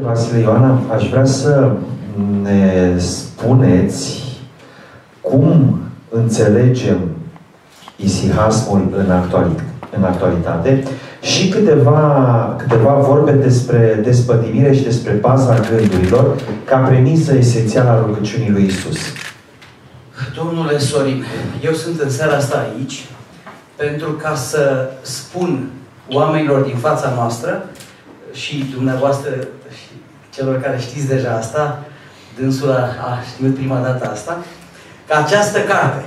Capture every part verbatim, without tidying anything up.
Vasile Ioana, aș vrea să ne spuneți cum înțelegem isihasmul în, actualit în actualitate și câteva, câteva vorbe despre despătimire și despre baza gândurilor ca premisă esențială a rugăciunii lui Isus. Domnule Sorin, eu sunt în seara asta aici pentru ca să spun oamenilor din fața noastră și dumneavoastră și celor care știți deja asta, dânsul a, a știut prima dată asta, că această carte,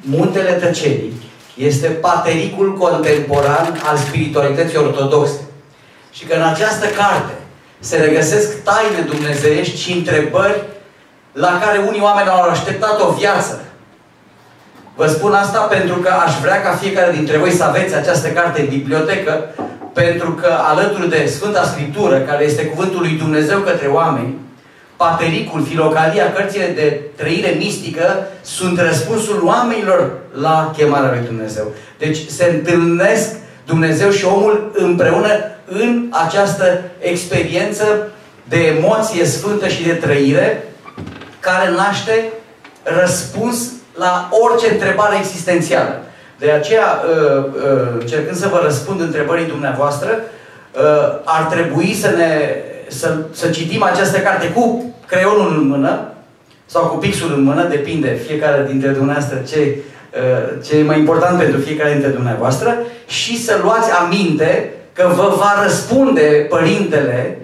Muntele Tăcerii, este patericul contemporan al spiritualității ortodoxe. Și că în această carte se regăsesc taine dumnezeiești și întrebări la care unii oameni au așteptat o viață. Vă spun asta pentru că aș vrea ca fiecare dintre voi să aveți această carte în bibliotecă, pentru că alături de Sfânta Scriptură, care este Cuvântul lui Dumnezeu către oameni, Patericul, Filocalia, cărțile de trăire mistică, sunt răspunsul oamenilor la chemarea lui Dumnezeu. Deci se întâlnesc Dumnezeu și omul împreună în această experiență de emoție sfântă și de trăire, care naște răspuns la orice întrebare existențială. De aceea, încercând să vă răspund întrebării dumneavoastră, ar trebui să ne Să, să citim această carte cu creionul în mână sau cu pixul în mână, depinde fiecare dintre dumneavoastră ce, ce e mai important pentru fiecare dintre dumneavoastră, și să luați aminte că vă va răspunde Părintele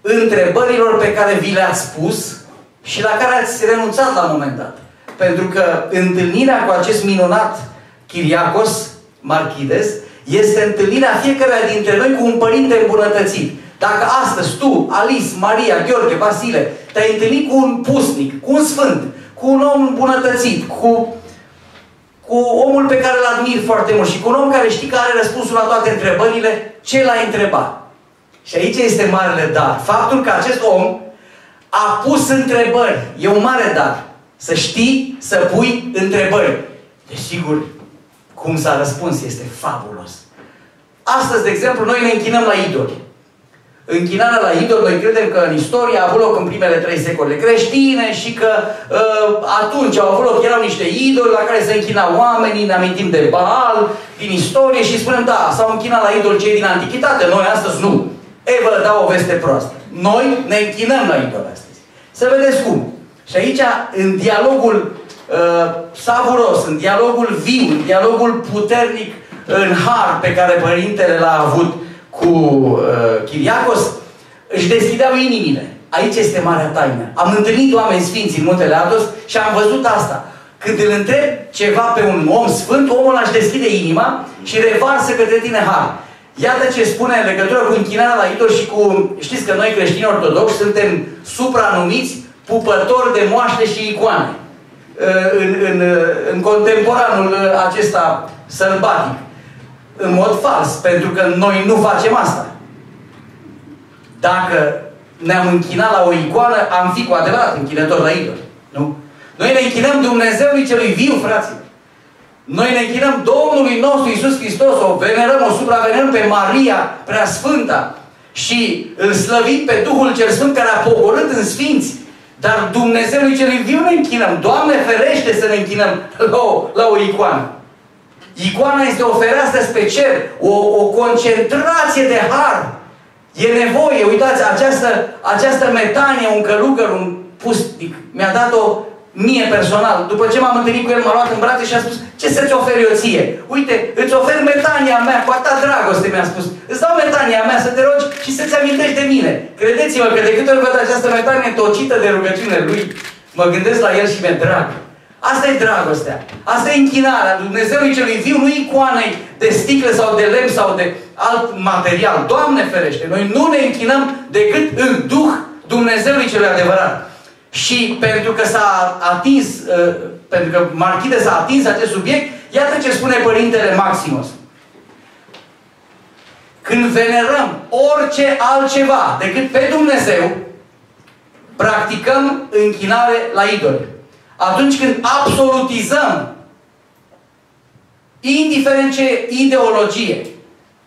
întrebărilor pe care vi le-ați pus și la care ați renunțat la un moment dat. Pentru că întâlnirea cu acest minunat Kyriacos Markides este întâlnirea fiecăruia dintre noi cu un părinte îmbunătățit. Dacă astăzi tu, Alice, Maria, Gheorghe, Vasile, te-ai întâlnit cu un pusnic, cu un sfânt, cu un om îmbunătățit, cu, cu omul pe care îl admiri foarte mult și cu un om care știi că are răspunsul la toate întrebările, ce l-ai întrebat? Și aici este marele dar. Faptul că acest om a pus întrebări. E un mare dar. Să știi să pui întrebări. Desigur, cum s-a răspuns este fabulos. Astăzi, de exemplu, noi ne închinăm la idoli. Închinarea la idoli, noi credem că în istorie a avut loc în primele trei secole creștine și că uh, atunci au avut loc, erau niște idoli la care se închinau oamenii, ne amintim de Baal, din istorie și spunem, da, s-au închinat la idoli cei din antichitate, noi astăzi nu. Ei, vă dau o veste proastă. Noi ne închinăm la idoli astăzi. Să vedeți cum. Și aici, în dialogul savuros, în dialogul viu, în dialogul puternic în har pe care Părintele l-a avut cu uh, Kyriacos, își deschideau inimile. Aici este marea taină. Am întâlnit oameni sfinți în Muntele Athos și am văzut asta. Când îl întreb ceva pe un om sfânt, omul își deschide inima și revarsă către tine har. Iată ce spune în legătură cu închinarea la idol și cu... Știți că noi creștini ortodoxi suntem supranumiți pupători de moaște și icoane. În, în, în contemporanul acesta sălbatic. În mod fals, pentru că noi nu facem asta. Dacă ne-am închinat la o icoană, am fi cu adevărat închinători la idol. Nu? Noi ne închinăm Dumnezeului celui viu, fraților. Noi ne închinăm Domnului nostru Iisus Hristos, o venerăm, o supravenerăm pe Maria Preasfânta și îl slăvim pe Duhul cel Sfânt care a pogorât în sfinți. Dar Dumnezeului celui viu ne închinăm. Doamne ferește să ne închinăm la o, la o icoană. Icoana este o fereastră spre cer, o, o concentrație de har. E nevoie, uitați, această, această metanie, un călugăr, un pustic, mi-a dat-o mie personal. După ce m-am întâlnit cu el, m-a luat în brațe și a spus, ce să-ți ofer eu ție? Uite, îți ofer metania mea, cu atâta dragoste mi-a spus. Îți dau metania mea să te rogi și să-ți amintești de mine. Credeți-mă că de câte ori văd această metanie tocită de rugăciune lui, mă gândesc la el și mi-e drag. Asta e dragostea. Asta e închinarea Dumnezeului celui viu, nu icoanei de sticlă sau de lemn sau de alt material. Doamne ferește, noi nu ne închinăm decât în Duh Dumnezeului celui adevărat. Și pentru că s-a atins, uh, pentru că Markides s-a atins acest subiect, iată ce spune Părintele Maximus. Când venerăm orice altceva decât pe Dumnezeu, practicăm închinare la idoli. Atunci când absolutizăm, indiferent ce ideologie,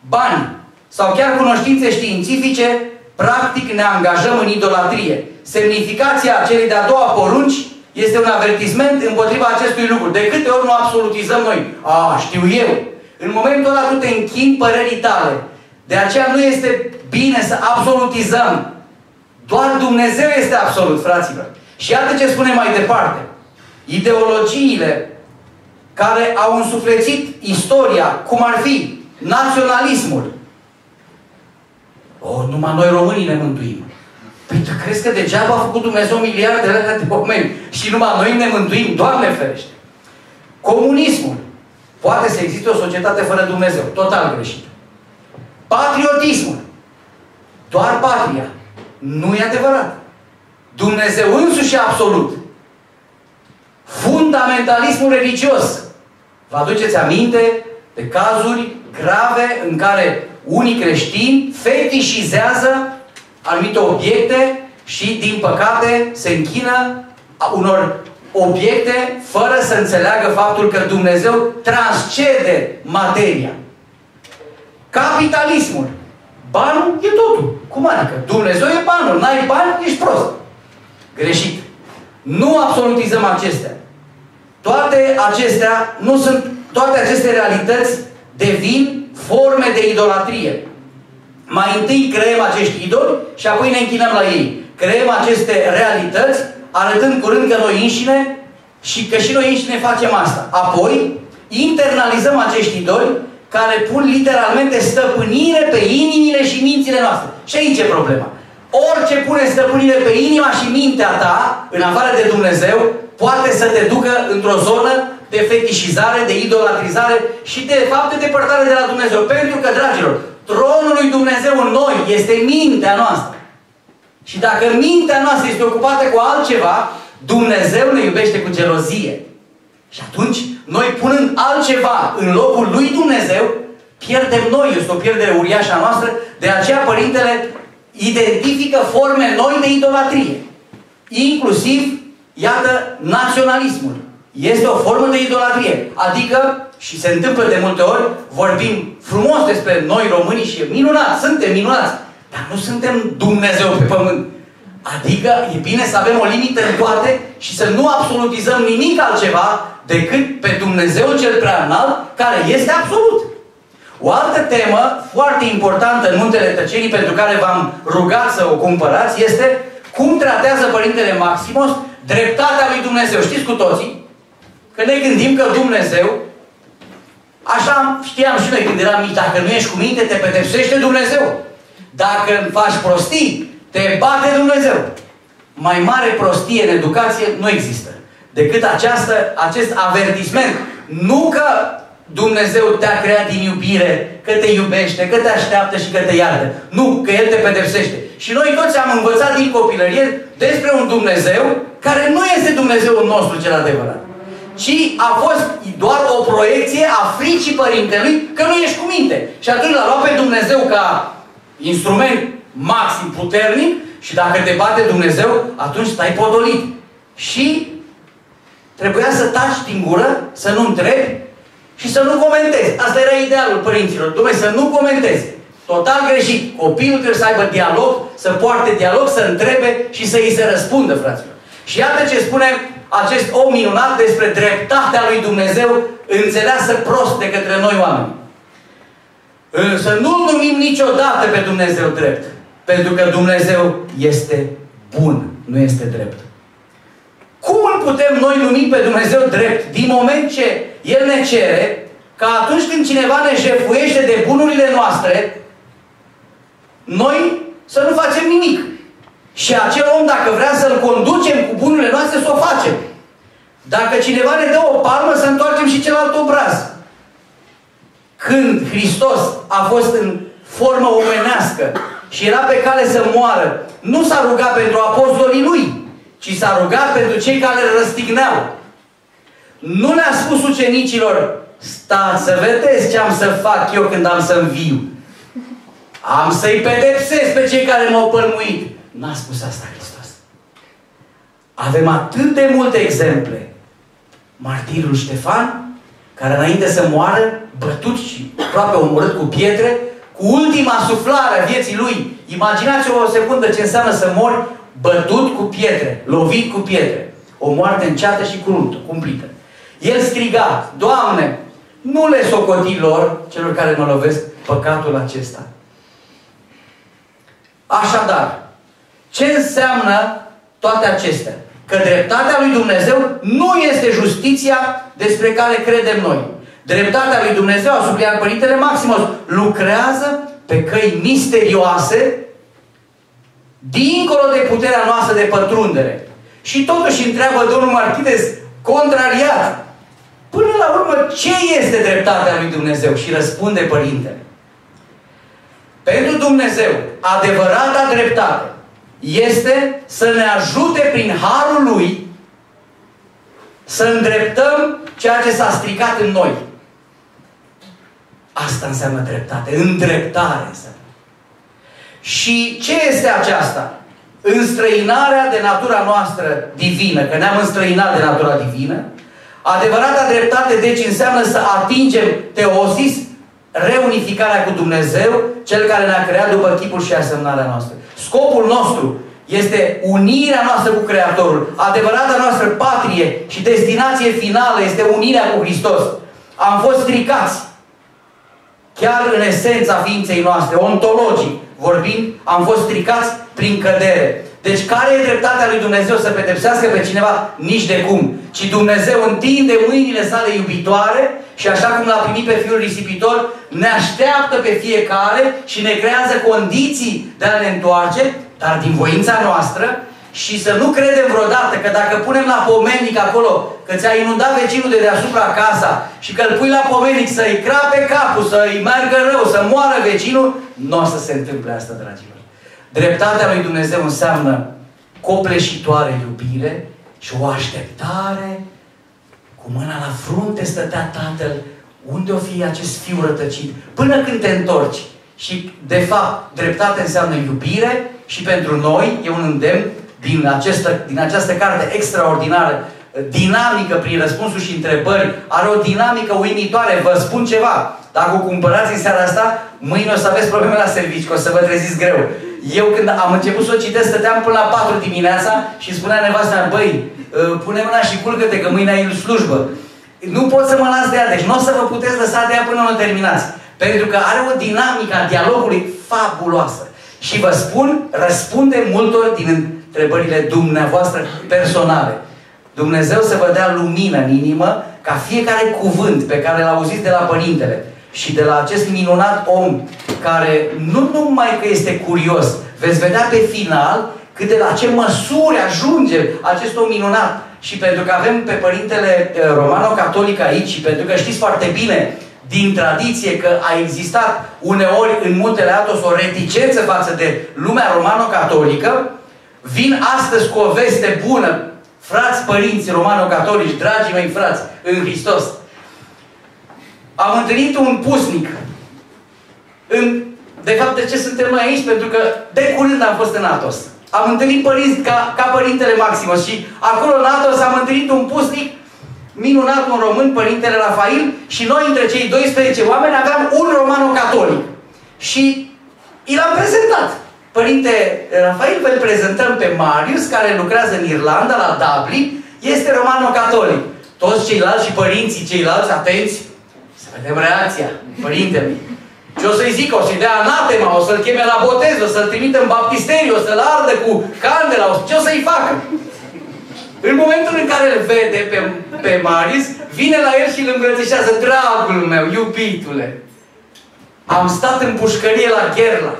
bani sau chiar cunoștințe științifice, Practic ne angajăm în idolatrie. Semnificația celei de-a doua porunci este un avertisment împotriva acestui lucru. De câte ori nu absolutizăm noi? A, știu eu. În momentul ăla tu te închini părerii tale. De aceea nu este bine să absolutizăm. Doar Dumnezeu este absolut, fraților. Și iată ce spune mai departe. Ideologiile care au însuflețit istoria, cum ar fi naționalismul. O, numai noi românii ne mântuim. Păi tu crezi că degeaba a făcut Dumnezeu miliarde de ani de oameni și numai noi ne mântuim? Doamne ferește! Comunismul. Poate să existe o societate fără Dumnezeu. Total greșit. Patriotismul. Doar patria. Nu e adevărat. Dumnezeu însuși absolut. Fundamentalismul religios. Vă aduceți aminte de cazuri grave în care unii creștini fetișizează anumite obiecte și, din păcate, se închină unor obiecte fără să înțeleagă faptul că Dumnezeu transcede materia. Capitalismul. Banul e totul. Cum adică? Dumnezeu e banul. N-ai bani, ești prost. Greșit. Nu absolutizăm acestea. Toate acestea nu sunt, toate aceste realități devin forme de idolatrie. Mai întâi creăm acești idoli și apoi ne închinăm la ei. Creăm aceste realități arătând curând că noi înșine și că și noi înșine facem asta. Apoi internalizăm acești idoli care pun literalmente stăpânire pe inimile și mințile noastre. Și aici e problema. Orice pune stăpânire pe inima și mintea ta, în afară de Dumnezeu, poate să te ducă într-o zonă de fetișizare, de idolatrizare și de fapt de depărtare de la Dumnezeu. Pentru că, dragilor, tronul lui Dumnezeu în noi este mintea noastră. Și dacă mintea noastră este ocupată cu altceva, Dumnezeu ne iubește cu gelozie. Și atunci, noi punând altceva în locul lui Dumnezeu, pierdem noi. Este o pierdere uriașă a noastră. De aceea, Părintele identifică forme noi de idolatrie. Inclusiv, iată, naționalismul. Este o formă de idolatrie. Adică, și se întâmplă de multe ori, vorbim frumos despre noi românii și minunați, suntem minunați, dar nu suntem Dumnezeu pe pământ. Adică, e bine să avem o limită în toate și să nu absolutizăm nimic altceva decât pe Dumnezeu cel prea înalt, care este absolut. O altă temă foarte importantă în Muntele Tăcerii, pentru care v-am rugat să o cumpărați, este cum tratează Părintele Maximus dreptatea lui Dumnezeu. Știți cu toții că ne gândim că Dumnezeu, așa știam și noi când eram mici, dacă nu ești cu minte, te pedepsește Dumnezeu. Dacă faci prostii, te bate Dumnezeu. Mai mare prostie în educație nu există decât această, acest avertisment. Nu că Dumnezeu te-a creat din iubire, că te iubește, că te așteaptă și că te iartă. Nu, că El te pedepsește. Și noi toți am învățat din copilărie despre un Dumnezeu care nu este Dumnezeul nostru cel adevărat. Ci a fost doar o proiecție a fricii părintelui că nu ești cu minte. Și atunci l-a luat pe Dumnezeu ca instrument maxim puternic și dacă te bate Dumnezeu, atunci stai podolit. Și trebuia să taci din gură, să nu întrebi, și să nu comentezi. Asta era idealul părinților. Dumnezeu, să nu comentezi. Total greșit. Copilul trebuie să aibă dialog, să poarte dialog, să întrebe și să îi se răspundă, fraților. Și iată ce spune acest om minunat despre dreptatea lui Dumnezeu înțeleasă prost de către noi oameni. Să nu-L numim niciodată pe Dumnezeu drept. Pentru că Dumnezeu este bun, nu este drept. Cum îl putem noi numi pe Dumnezeu drept? Din moment ce El ne cere că atunci când cineva ne jefuiește de bunurile noastre, noi să nu facem nimic. Și acel om, dacă vrea să-l conducem cu bunurile noastre, să o facem. Dacă cineva ne dă o palmă, să întoarcem și celălalt obraz. Când Hristos a fost în formă omenească și era pe cale să moară, nu s-a rugat pentru apostolii Lui, ci s-a rugat pentru cei care îl răstigneau. Nu le-a spus ucenicilor: stați să vedeți ce am să fac eu când am să înviu. Am să-i pedepsesc pe cei care m-au pălmuit. N-a spus asta Hristos. Avem atât de multe exemple. Martirul Ștefan, care înainte să moară, bătut și aproape omorât cu pietre, cu ultima suflare a vieții lui. Imaginați-vă o secundă ce înseamnă să mori bătut cu pietre, lovit cu pietre. O moarte înceată și cruntă, cumplită. El striga: Doamne, nu le socoti lor, celor care mă lovesc, păcatul acesta. Așadar, ce înseamnă toate acestea? Că dreptatea lui Dumnezeu nu este justiția despre care credem noi. Dreptatea lui Dumnezeu, a subliniat Părintele Maximus, lucrează pe căi misterioase, dincolo de puterea noastră de pătrundere. Și totuși întreabă domnul Markides, contrariat, până la urmă, ce este dreptatea lui Dumnezeu? Și răspunde Părintele: pentru Dumnezeu, adevărata dreptate este să ne ajute prin harul Lui să îndreptăm ceea ce s-a stricat în noi. Asta înseamnă dreptate, îndreptare înseamnă. Și ce este aceasta? Înstrăinarea de natura noastră divină, că ne-am înstrăinat de natura divină. Adevărata dreptate, deci, înseamnă să atingem teosis, reunificarea cu Dumnezeu, Cel care ne-a creat după chipul și asemănarea noastră. Scopul nostru este unirea noastră cu Creatorul. Adevărata noastră patrie și destinație finală este unirea cu Hristos. Am fost stricați, chiar în esența ființei noastre, ontologic vorbind, am fost stricați prin cădere. Deci care e dreptatea lui Dumnezeu? Să pedepsească pe cineva? Nici de cum. Ci Dumnezeu întinde mâinile sale iubitoare și așa cum l-a primit pe Fiul Risipitor, ne așteaptă pe fiecare și ne creează condiții de a ne întoarce, dar din voința noastră, și să nu credem vreodată că dacă punem la pomenic acolo că ți-a inundat vecinul de deasupra casa și că îl pui la pomenic să-i crape capul, să-i meargă rău, să moară vecinul, nu o să se întâmple asta, dragilor. Dreptatea lui Dumnezeu înseamnă copleșitoare iubire și o așteptare. Cu mâna la frunte stătea Tatăl, unde o fi acest fiu rătăcit, până când te întorci. Și, de fapt, dreptate înseamnă iubire și pentru noi e un îndemn din această, din această carte extraordinară, dinamică prin răspunsuri și întrebări. Are o dinamică uimitoare. Vă spun ceva. Dacă o cumpărați în seara asta, mâine o să aveți probleme la serviciu, că o să vă treziți greu. Eu când am început să o citesc, stăteam până la patru dimineața și spunea nevastă mea: băi, pune mâna și culcă-te, că mâine ai slujbă. Nu pot să mă las de ea, deci nu o să vă puteți lăsa de ea până nu terminați. Pentru că are o dinamică a dialogului fabuloasă. Și vă spun, răspunde multor din întrebările dumneavoastră personale. Dumnezeu să vă dea lumină în inimă, ca fiecare cuvânt pe care l-a auzit de la Părintele și de la acest minunat om, care nu numai că este curios, veți vedea pe final cât de la ce măsuri ajunge acest om minunat. Și pentru că avem pe Părintele Romano-Catolic aici și pentru că știți foarte bine din tradiție că a existat uneori în Muntele Athos o reticență față de lumea romano-catolică, vin astăzi cu o veste bună, frați părinți romano-catolici, dragii mei frați în Hristos. Am întâlnit un pusnic. În... De fapt, de ce suntem noi aici? Pentru că de curând am fost în Athos. Am întâlnit părinți ca, ca Părintele Maximus și acolo în Athos am întâlnit un pusnic minunat, un român, Părintele Rafael, și noi între cei doisprezece oameni aveam un romano-catolic. Și îl am prezentat. Părinte Rafael, îl prezentăm pe Marius, care lucrează în Irlanda, la Dublin, este romano-catolic. Toți ceilalți și părinții ceilalți, atenți, să vedem reacția părintele. Și o să-i zic, o să-i dea anatema, o să-l cheme la botez, o să-l trimită în baptisteriu, o să-l ardă cu candela, o să... ce o să-i facă? În momentul în care îl vede pe, pe Marius, vine la el și îl îmbrățișează: dragul meu, iubitule! Am stat în pușcărie la Gherla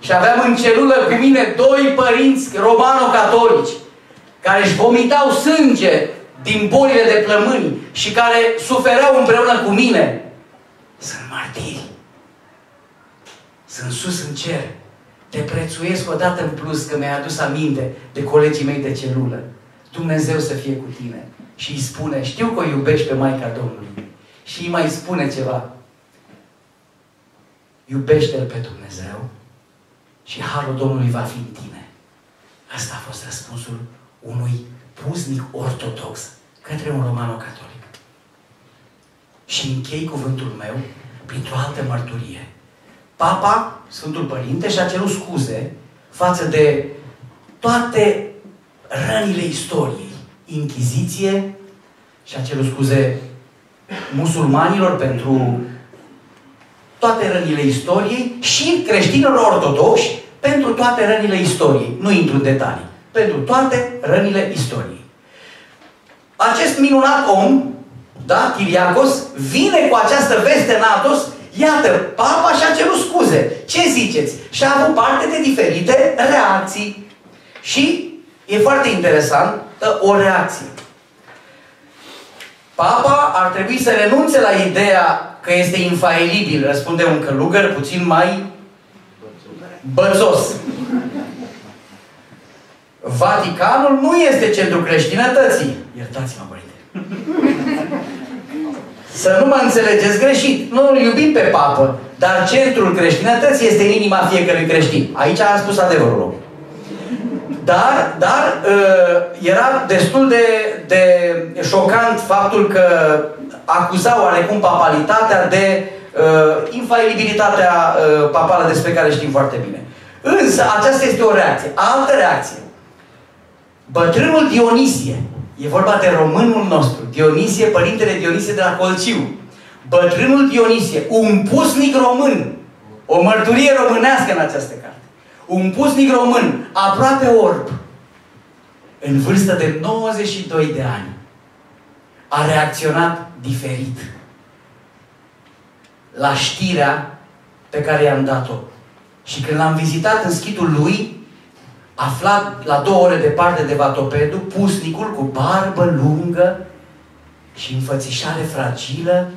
și aveam în celulă cu mine doi părinți romano-catolici care își vomitau sânge din bolile de plămâni și care sufereau împreună cu mine. Sunt martiri. Sunt sus în cer. Te prețuiesc odată în plus că mi-ai adus aminte de colegii mei de celulă. Dumnezeu să fie cu tine. Și îi spune: știu că o iubești pe Maica Domnului. Și îi mai spune ceva: iubește-L pe Dumnezeu și harul Domnului va fi în tine. Asta a fost răspunsul unui pusnic ortodox către un romano-catolic. Și închei cuvântul meu printr-o altă mărturie. Papa, Sfântul Părinte, și-a cerut scuze față de toate rănile istoriei. Inchiziție, și-a cerut scuze musulmanilor pentru toate rănile istoriei și creștinilor ortodoxi pentru toate rănile istoriei. Nu intru în detalii. Pentru toate rănile istoriei. Acest minunat om, da, Kyriacos, vine cu această veste în Athos. Iată, Papa și-a cerut scuze. Ce ziceți? Și a avut parte de diferite reacții. Și e foarte interesantă o reacție. Papa ar trebui să renunțe la ideea că este infailibil, răspunde un călugăr puțin mai bățos. Vaticanul nu este centrul creștinătății. Iertați-mă, părinte. Să nu mă înțelegeți greșit. Nu îl iubim pe papă, dar centrul creștinătății este în inima fiecărui creștin. Aici a spus adevărul. Dar, dar era destul de, de șocant faptul că acuzau oarecum papalitatea de infailibilitatea papală despre care știm foarte bine. Însă aceasta este o reacție. Altă reacție. Bătrânul Dionisie. E vorba de românul nostru, Dionisie, Părintele Dionisie de la Colciu. Bătrânul Dionisie, un pusnic român, o mărturie românească în această carte. Un pusnic român, aproape orb, în vârstă de nouăzeci și doi de ani, a reacționat diferit la știrea pe care i-am dat-o. Și când l-am vizitat în schitul lui, aflat la două ore departe de Vatopedu, pusnicul cu barbă lungă și înfățișare fragilă,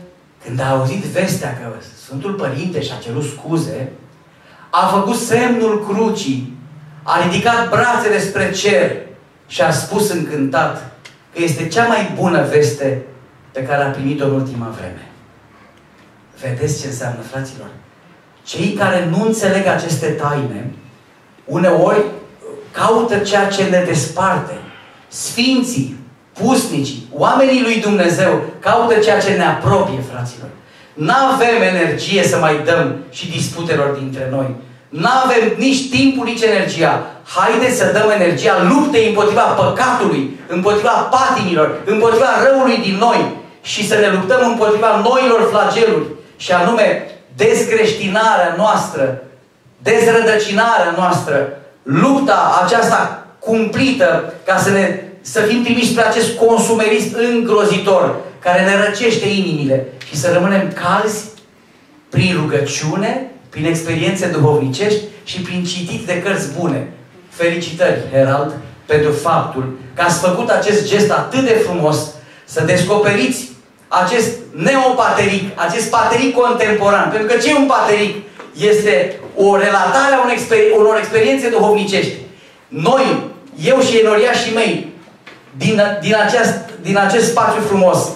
când a auzit vestea că Sfântul Părinte și-a cerut scuze, a făcut semnul crucii, a ridicat brațele spre cer și a spus încântat că este cea mai bună veste pe care a primit-o în ultima vreme. Vedeți ce înseamnă, fraților? Cei care nu înțeleg aceste taine, uneori caută ceea ce ne desparte. Sfinții, pusnicii, oamenii lui Dumnezeu caută ceea ce ne apropie, fraților. N-avem energie să mai dăm și disputelor dintre noi. N-avem nici timpul, nici energia. Haideți să dăm energia luptei împotriva păcatului, împotriva patimilor, împotriva răului din noi și să ne luptăm împotriva noilor flageluri, și anume dezcreștinarea noastră, dezrădăcinarea noastră, lupta aceasta cumplită ca să, ne, să fim trimiși spre acest consumerism îngrozitor care ne răcește inimile și să rămânem calzi prin rugăciune, prin experiențe duhovnicești și prin citit de cărți bune. Felicitări, Herald, pentru faptul că ați făcut acest gest atât de frumos, să descoperiți acest neopateric, acest pateric contemporan. Pentru că ce e un pateric? Este o relatare a unor experiențe duhovnicești. Noi, eu și enoriașii mei, din, din, aceast, din acest spațiu frumos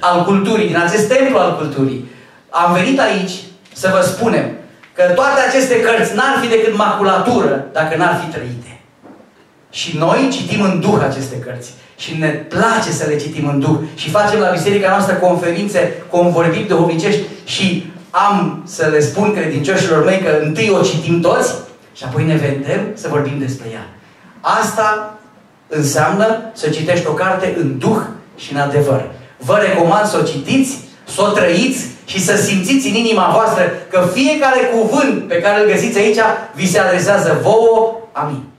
al culturii, din acest templu al culturii, am venit aici să vă spunem că toate aceste cărți n-ar fi decât maculatură dacă n-ar fi trăite. Și noi citim în Duh aceste cărți. Și ne place să le citim în Duh. Și facem la biserica noastră conferințe, convorbiri duhovnicești și am să le spun credincioșilor mei că întâi o citim toți și apoi ne vedem să vorbim despre ea. Asta înseamnă să citești o carte în Duh și în adevăr. Vă recomand să o citiți, să o trăiți și să simțiți în inima voastră că fiecare cuvânt pe care îl găsiți aici vi se adresează vouă. Amin.